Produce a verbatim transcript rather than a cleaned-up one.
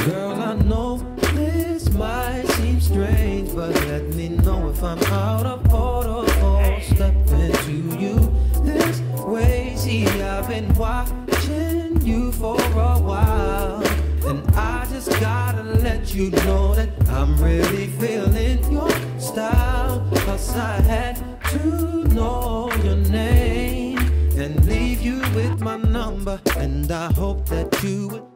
Girl, I know this might seem strange, but let me know if I'm out of order or stepping to you this way. See, I've been watching you for a while, and I just gotta let you know that I'm really feeling your style. 'Cause I had to know your name and leave you with my number, and I hope that you would